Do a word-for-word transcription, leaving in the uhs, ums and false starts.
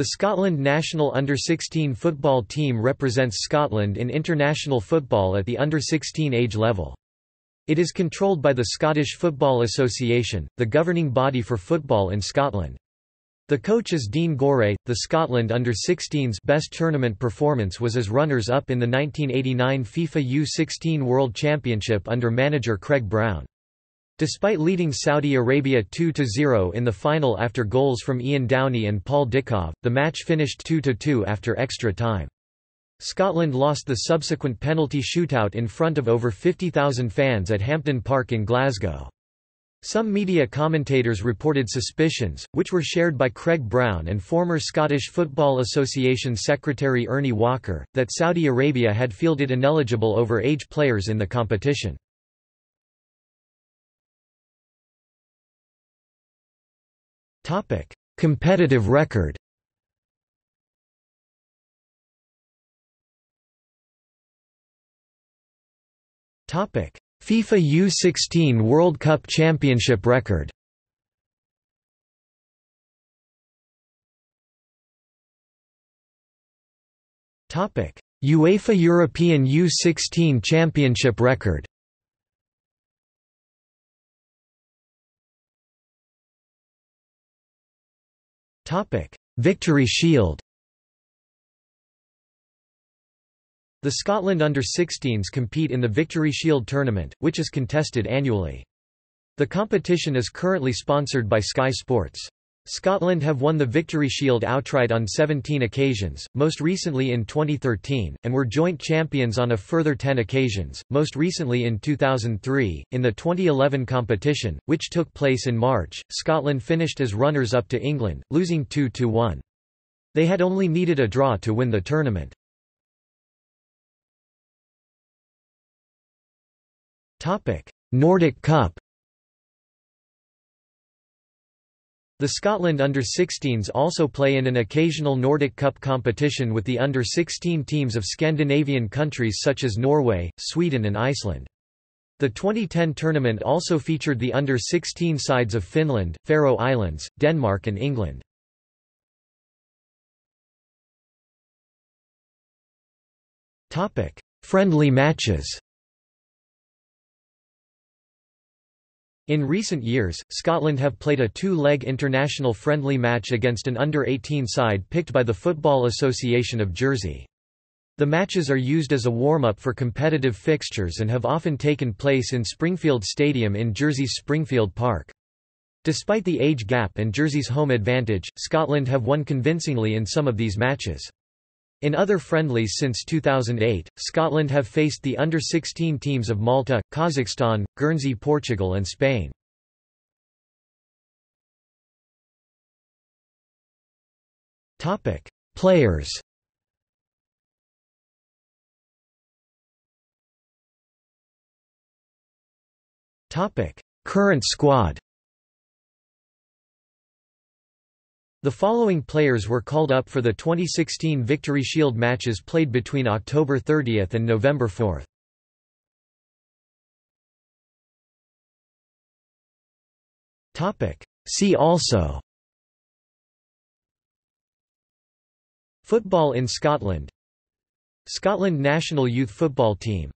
The Scotland national under sixteen football team represents Scotland in international football at the under sixteen age level. It is controlled by the Scottish Football Association, the governing body for football in Scotland. The coach is Dean Gorré. The Scotland under sixteen's best tournament performance was as runners-up in the nineteen eighty-nine FIFA U sixteen World Championship under manager Craig Brown. Despite leading Saudi Arabia two to zero in the final after goals from Ian Downie and Paul Dickov, the match finished two to two after extra time. Scotland lost the subsequent penalty shootout in front of over fifty thousand fans at Hampden Park in Glasgow. Some media commentators reported suspicions, which were shared by Craig Brown and former Scottish Football Association Secretary Ernie Walker, that Saudi Arabia had fielded ineligible over-age players in the competition. Competitive record. FIFA U sixteen World Cup Championship record. UEFA European U sixteen Championship record. Victory Shield. The Scotland under sixteens compete in the Victory Shield tournament, which is contested annually. The competition is currently sponsored by Sky Sports. Scotland have won the Victory Shield outright on seventeen occasions, most recently in twenty thirteen, and were joint champions on a further ten occasions, most recently in two thousand three. In the twenty eleven competition, which took place in March, Scotland finished as runners-up to England, losing two to one. They had only needed a draw to win the tournament. Nordic Cup. The Scotland under sixteens also play in an occasional Nordic Cup competition with the under sixteen teams of Scandinavian countries such as Norway, Sweden and Iceland. The twenty ten tournament also featured the under sixteen sides of Finland, Faroe Islands, Denmark and England. Friendly matches. In recent years, Scotland have played a two-leg international friendly match against an under eighteen side picked by the Football Association of Jersey. The matches are used as a warm-up for competitive fixtures and have often taken place in Springfield Stadium in Jersey's Springfield Park. Despite the age gap and Jersey's home advantage, Scotland have won convincingly in some of these matches. In other friendlies since two thousand eight, Scotland have faced the under sixteen teams of Malta, Kazakhstan, Guernsey, Portugal and Spain. Topic: Players. Topic: Current squad. The following players were called up for the twenty sixteen Victory Shield matches played between October thirtieth and November fourth. See also: Football in Scotland, Scotland national youth football team,